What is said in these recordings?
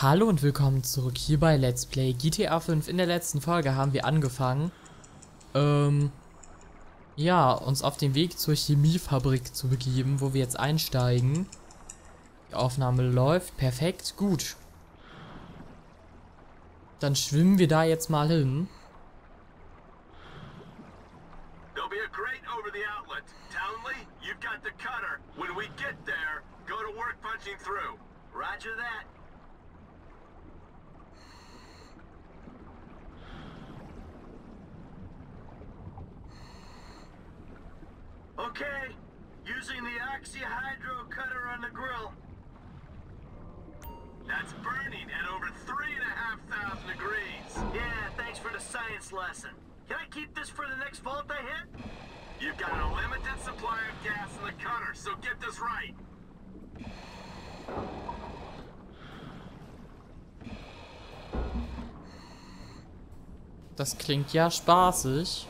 Hallo und willkommen zurück hier bei Let's Play GTA 5. In der letzten Folge haben wir angefangen, uns auf den Weg zur Chemiefabrik zu begeben, wo wir jetzt einsteigen. Die Aufnahme läuft perfekt, gut. Dann schwimmen wir da jetzt mal hin. There'll be a crate over the outlet. Townley, you've got the cutter. When we get there, go to work punching through. Roger that. Okay, using the oxy-hydro cutter on the grill. That's burning at over 3,500 degrees. Yeah, thanks for the science lesson. Can I keep this for the next vault I hit? You've got a limited supply of gas in the cutter, so get this right. Das klingt ja spaßig.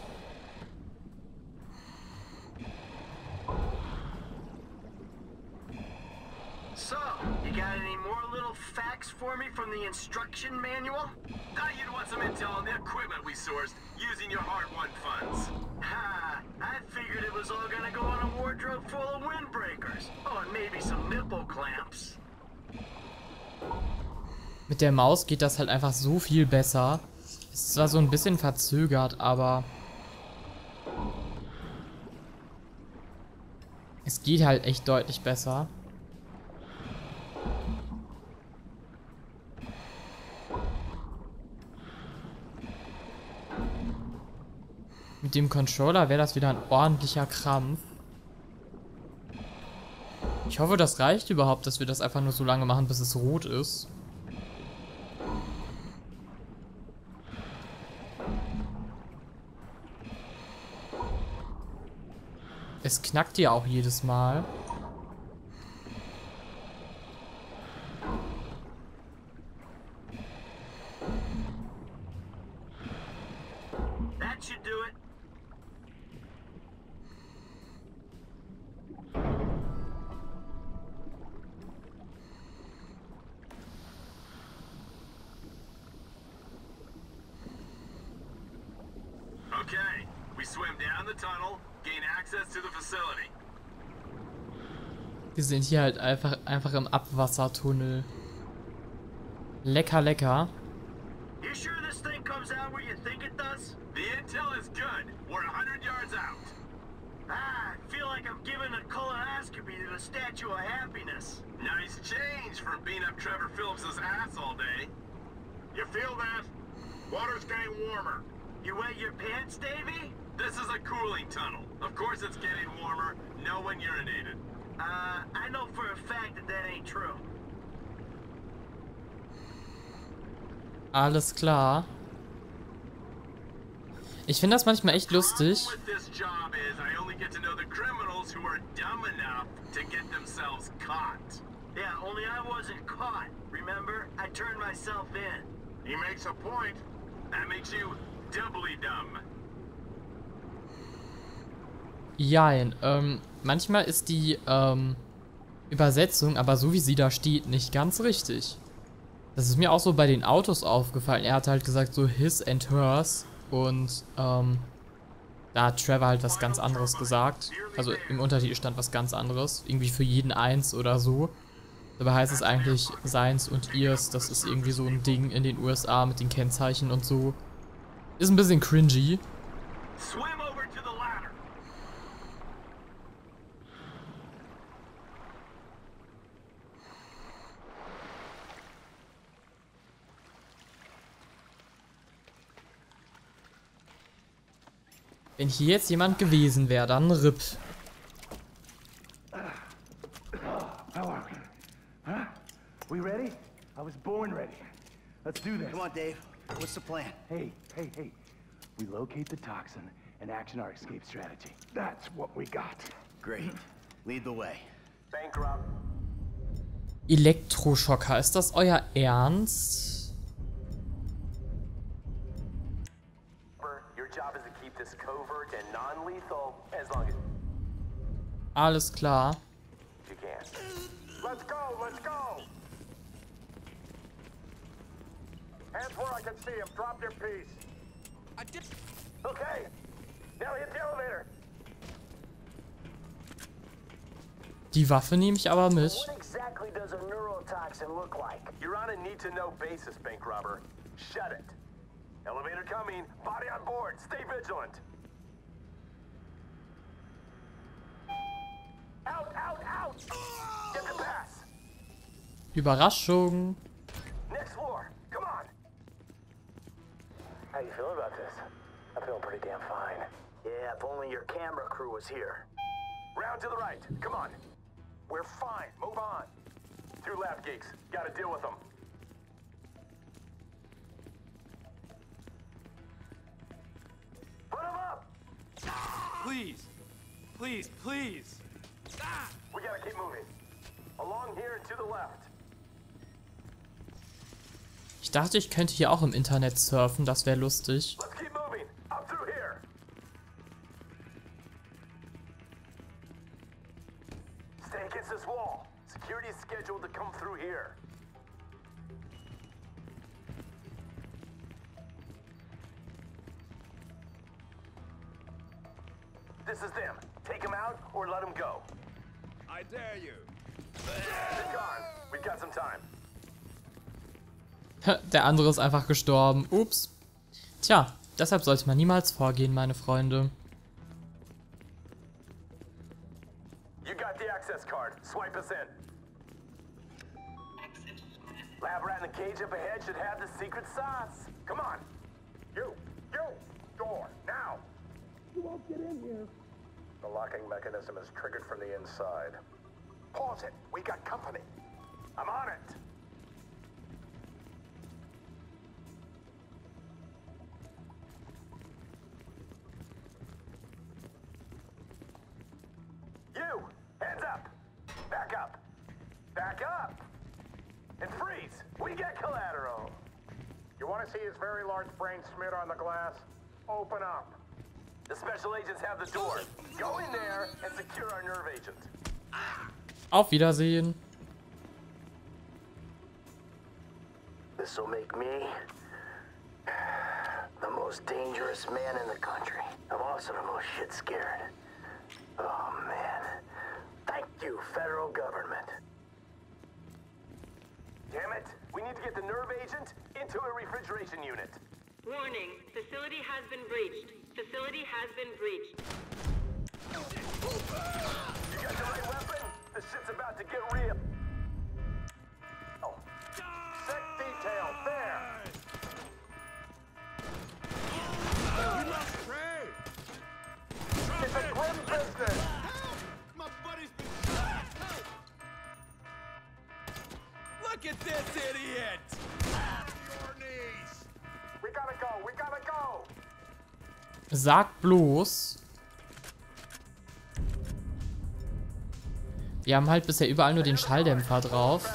Instruction manual? Thought you'd want some intel on the equipment we sourced using your hard-won funds. Ha! I figured it was all gonna go on a wardrobe full of windbreakers. Oh, and maybe some nipple clamps. Mit der Maus geht das halt einfach so viel besser. Ist zwar so ein bisschen verzögert, aber es geht halt echt deutlich besser. Mit dem Controller wäre das wieder ein ordentlicher Krampf. Ich hoffe, das reicht überhaupt, dass wir das einfach nur so lange machen, bis es rot ist. Es knackt ja auch jedes Mal. Wir sind hier halt einfach im Abwassertunnel. Lecker, lecker. Ah, I feel like I'm giving a colonoscopy to the Statue of Happiness. Nice change from beating up Trevor Phillips' ass all day. You feel that? Water's getting warmer. You wet your pants, Davey? This is a cooling tunnel. Of course it's getting warmer. No one urinated. I know for a fact that ain't true. Alles klar. Ich finde das manchmal echt lustig. Jein, manchmal ist die Übersetzung, aber so wie sie da steht, nicht ganz richtig. Das ist mir auch so bei den Autos aufgefallen. Er hat halt gesagt so his and hers. Und da hat Trevor halt was ganz anderes gesagt. Also im Untertitel stand was ganz anderes. Irgendwie für jeden eins oder so. Dabei heißt es eigentlich seins und ihrs. Das ist irgendwie so ein Ding in den USA mit den Kennzeichen und so. Ist ein bisschen cringy. Wenn hier jetzt jemand gewesen wäre, dann RIP. We ready? I was born ready. Let's do this. Come on, Dave. What's the plan? Hey. We locate the toxin and action our escape strategy. That's what we got. Great. Lead the way. Bankrupt. Elektroschocker, ist das euer Ernst? Alles klar. Let's go, let's go. Hands where I can see him. Drop your piece. I did. Okay. Now hit the elevator. Die Waffe nehme ich aber mit. What exactly does a neurotoxin look like? You're on a need to know basis, bank robber. Shut it. Elevator coming. Body on board. Stay vigilant. Out, out, out. Get the pass. Überraschung. Next floor. Come on. How you feeling about this? I'm feeling pretty damn fine. Yeah, if only your camera crew was here. Round to the right. Come on. We're fine. Move on. Two lab geeks. Gotta deal with them. Put them up. Please. Please, please. We gotta keep moving. Along here and to the left. Ich dachte, ich könnte hier auch im Internet surfen. Das wäre lustig. Let's keep moving. Up through here. Stay against this wall. Security is scheduled to come through here. This is them. Take them out or let them go. I dare you. They're gone. We've got some time. Der andere ist einfach gestorben. Ups. Tja, deshalb sollte man niemals vorgehen, meine Freunde. You got the access card. Swipe us in. Lab rat in the cage up ahead should have the secret sauce. Come on. You, door, now. You won't get in here. The locking mechanism is triggered from the inside. Pause it. We got company. I'm on it. See his very large brain smeared on the glass. Open up. The special agents have the door. Go in there and secure our nerve agent. Auf Wiedersehen. This will make me the most dangerous man in the country. I'm also the most shit scared. Oh man. Thank you, federal government. Damn it. We need to get the nerve agent into a refrigeration unit. Warning, facility has been breached. Facility has been breached. You got the right weapon? This shit's about to get real. Oh. Set detail, there. You must pray. It's a grim business. My buddy's been shot. Look at this idiot. Sag bloß. Wir haben halt bisher überall nur den Schalldämpfer drauf.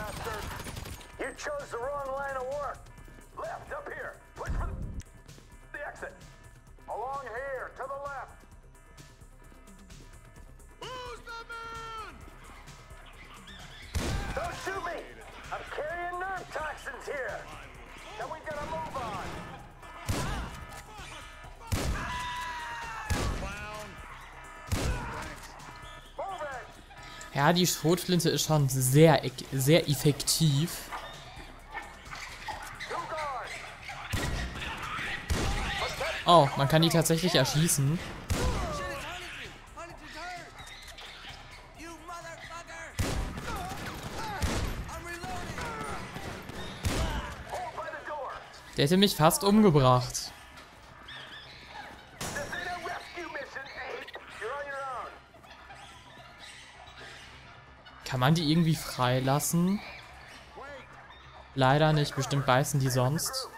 Ja, die Schrotflinte ist schon sehr effektiv. Oh, man kann die tatsächlich erschießen. Der hätte mich fast umgebracht. Kann man die irgendwie freilassen? Leider nicht, bestimmt beißen die sonst.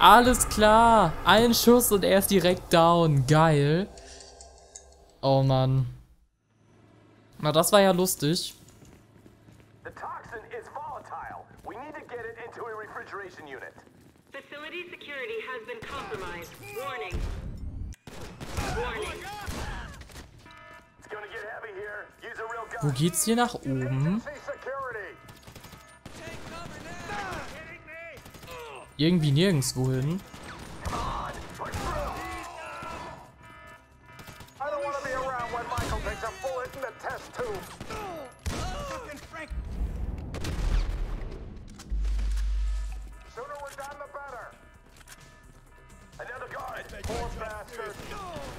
Alles klar, ein Schuss und er ist direkt down, geil. Oh Mann. Na, das war ja lustig. Facility security has been compromised. Warning. Wo geht's hier nach oben? Irgendwie nirgendwo hin.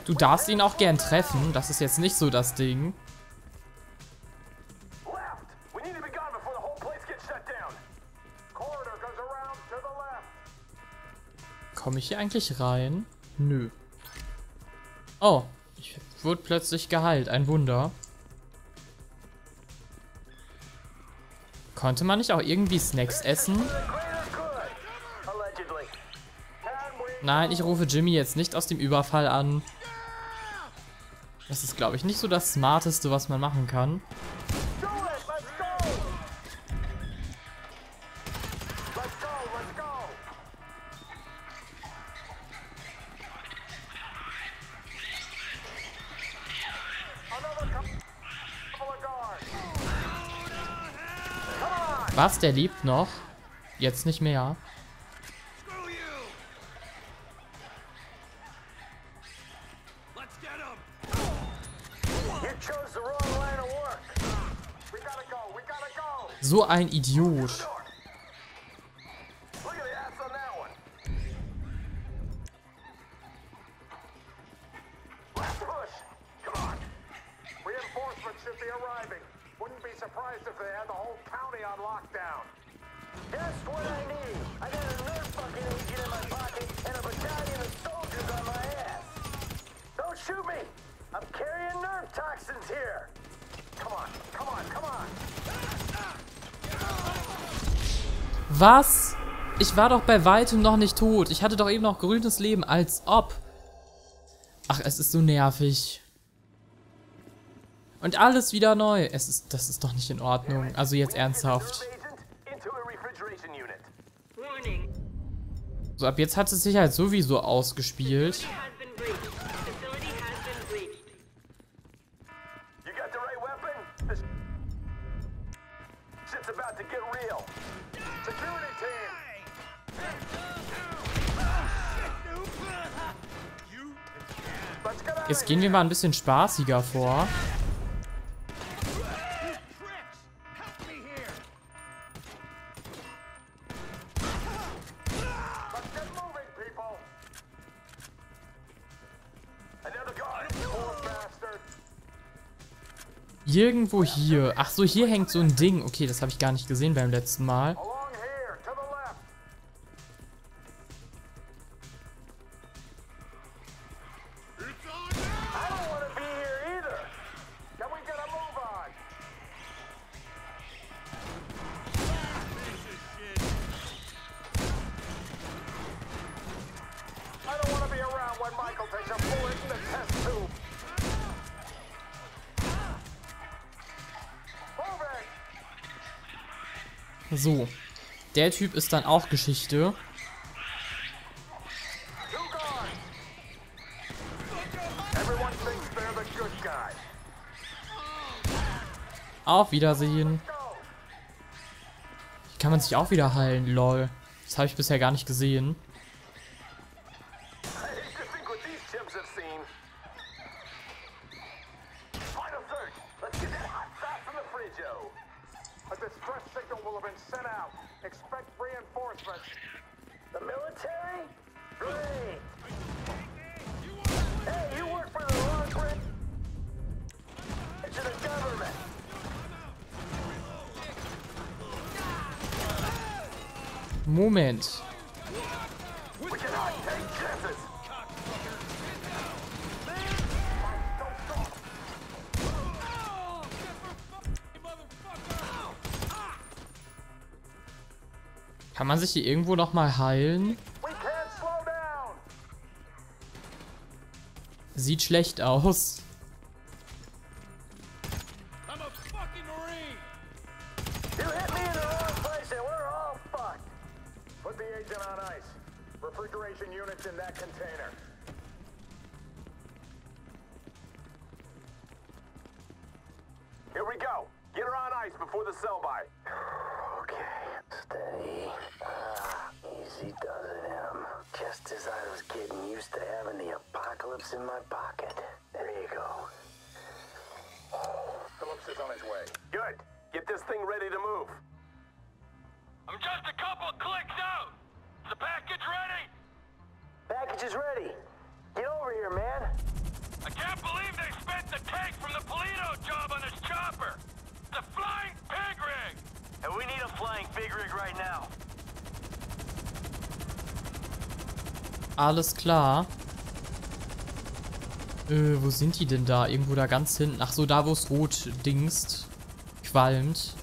Du darfst ihn auch gern treffen, das ist jetzt nicht so das Ding. Komme ich hier eigentlich rein? Nö. Oh, ich wurde plötzlich geheilt, ein Wunder. Konnte man nicht auch irgendwie Snacks essen? Nein, ich rufe Jimmy jetzt nicht aus dem Überfall an. Das ist, glaube ich, nicht so das Smarteste, was man machen kann. Was, der lebt noch? Jetzt nicht mehr. So ein Idiot. Was? Ich war doch bei weitem noch nicht tot. Ich hatte doch eben noch grünes Leben, als ob. Ach, es ist so nervig. Und alles wieder neu. Das ist doch nicht in Ordnung. Also jetzt ernsthaft. So, ab jetzt hat es sich halt sowieso ausgespielt. Jetzt gehen wir mal ein bisschen spaßiger vor. Irgendwo hier. Ach so, hier hängt so ein Ding. Okay, das habe ich gar nicht gesehen beim letzten Mal. So, der Typ ist dann auch Geschichte. Auf Wiedersehen. Hier kann man sich auch wieder heilen, lol. Das habe ich bisher gar nicht gesehen. Moment. Kann man sich hier irgendwo noch mal heilen? Sieht schlecht aus. Here we go. for the sell-by. Okay, steady. Easy does it, Em. Just as I was getting used to having the apocalypse in my pocket. There you go. Phillips is on his way. Good. Get this thing ready to move. I'm just a couple clicks out. Is the package ready? Package is ready. Get over here, man. I can't believe they spent the tank from the Polito job on this chopper. It's a flying pig rig. And we need a flying pig rig right now. Alles klar. Wo sind die denn da? Irgendwo da ganz hinten. Ach so, da wo es rot dingst. Qualmt.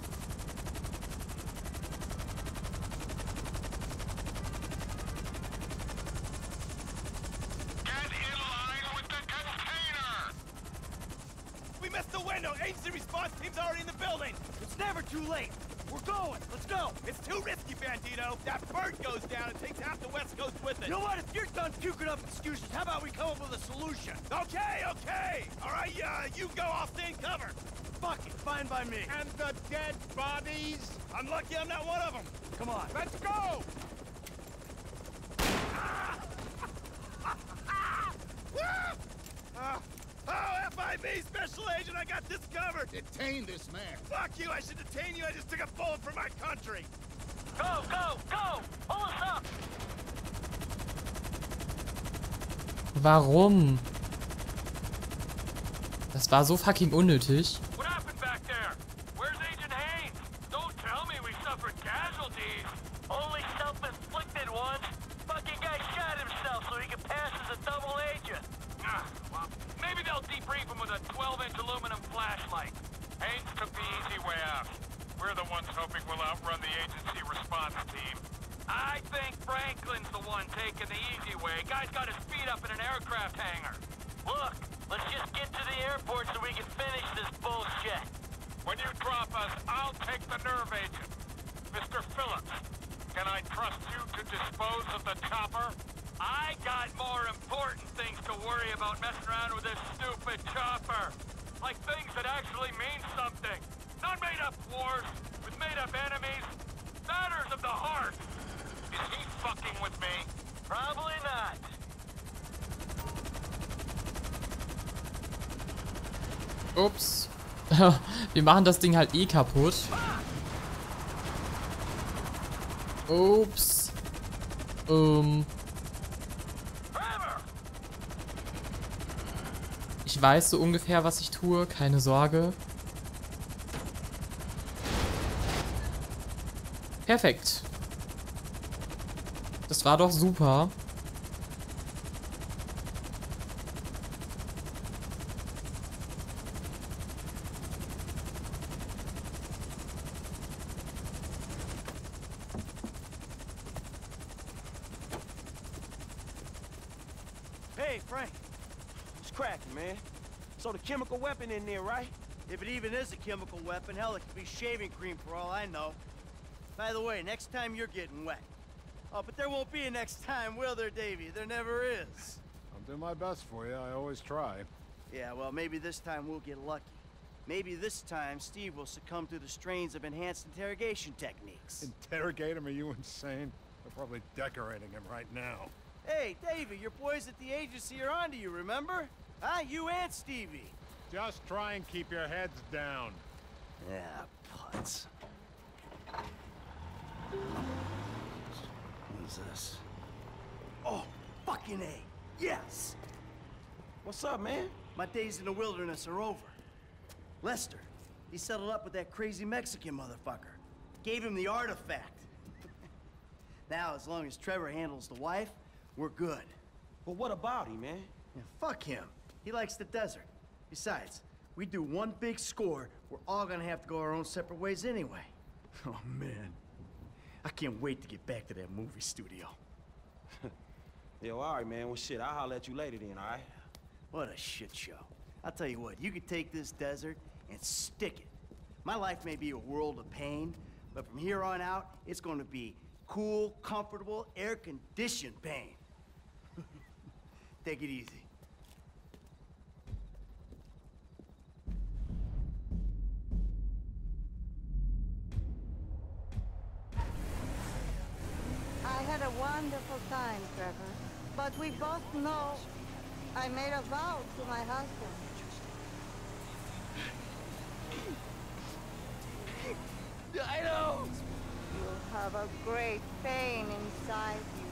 Warum? Das war so fucking unnötig. Ups. Wir machen das Ding halt eh kaputt. Ups. Ich weiß so ungefähr, was ich tue. Keine Sorge. Perfekt. Das war doch super. Chemical weapon in there, right? If it even is a chemical weapon, hell, it could be shaving cream for all I know. By the way, next time you're getting wet. Oh, but there won't be a next time, will there, Davey? There never is. I'll do my best for you. I always try. Yeah, well, maybe this time we'll get lucky. Maybe this time Steve will succumb to the strains of enhanced interrogation techniques. Interrogate him? Are you insane? They're probably decorating him right now. Hey, Davey, your boys at the agency are onto you, remember? Huh? You and Stevie. Just try and keep your heads down. Yeah, putz. What is this? Oh, fucking A. Yes! What's up, man? My days in the wilderness are over. Lester, he settled up with that crazy Mexican motherfucker. Gave him the artifact. Now, as long as Trevor handles the wife, we're good. But what about him, man? Yeah, fuck him. He likes the desert. Besides, we do one big score, we're all gonna have to go our own separate ways anyway. Oh, man. I can't wait to get back to that movie studio. Yo, all right, man. Well, shit, I'll holler at you later then, all right? What a shit show. I'll tell you what, you could take this desert and stick it. My life may be a world of pain, but from here on out, it's gonna be cool, comfortable, air-conditioned pain. Take it easy. we both know I made a vow to my husband. I know! You have a great pain inside you,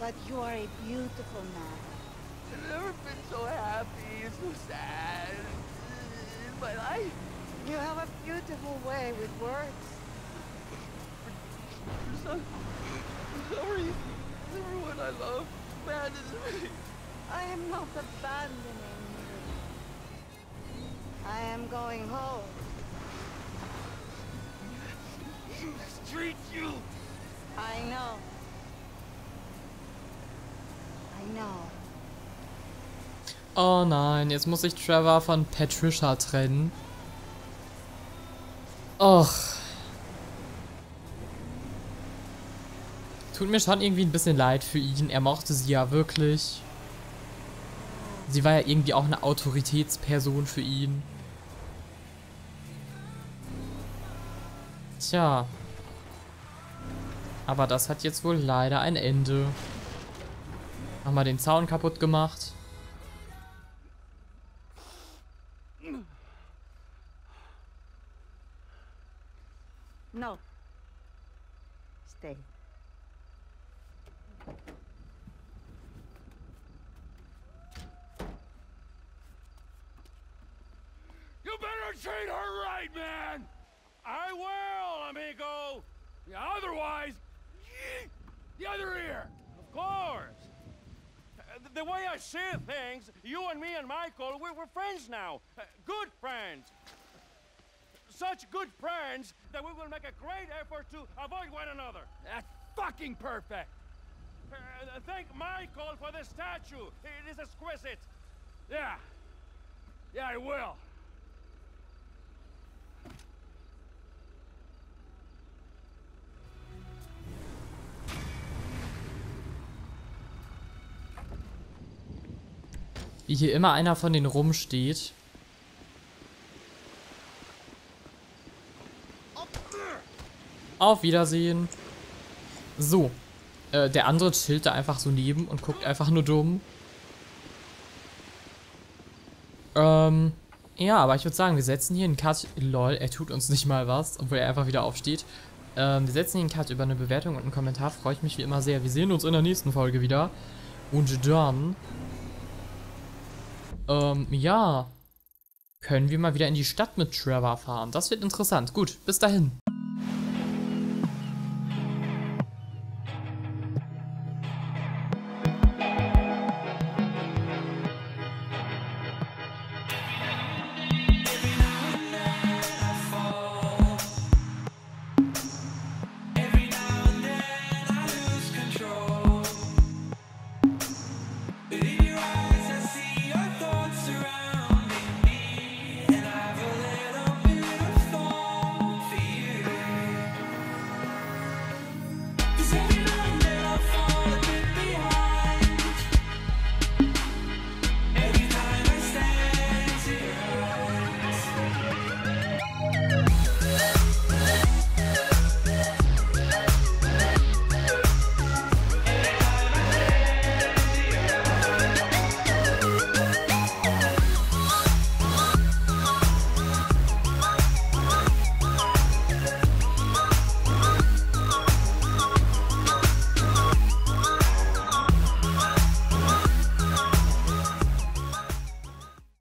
but you are a beautiful man. I've never been so happy and so sad in my life. You have a beautiful way with words. For some reason, everyone I love abandons me. I am not abandoning you. I am going home. Treat you. I know. I know. Oh nein, jetzt muss ich Trevor von Patricia trennen. Och. Tut mir schon irgendwie ein bisschen leid für ihn. Er mochte sie ja wirklich. Sie war ja irgendwie auch eine Autoritätsperson für ihn. Tja. Aber das hat jetzt wohl leider ein Ende. Haben wir den Zaun kaputt gemacht. No. Stay. You better treat her right, man. I will, amigo. Yeah, otherwise, the other ear, of course. The way I see things, you and me and Michael, we're friends now. Good friends. Such good friends that we will make a great effort to avoid one another. That's fucking perfect. Thank Michael for this statue. It is exquisite. Yeah. Yeah, I will. Wie hier immer einer von denen rumsteht. Auf Wiedersehen. So. Der andere chillt da einfach so neben und guckt einfach nur dumm. Ja, aber ich würde sagen, wir setzen hier einen Cut. Lol, er tut uns nicht mal was, obwohl er einfach wieder aufsteht. Wir setzen hier einen Cut. Über eine Bewertung und einen Kommentar freue ich mich wie immer sehr. Wir sehen uns in der nächsten Folge wieder. Und dann... ja. Können wir mal wieder in die Stadt mit Trevor fahren? Das wird interessant. Gut, bis dahin.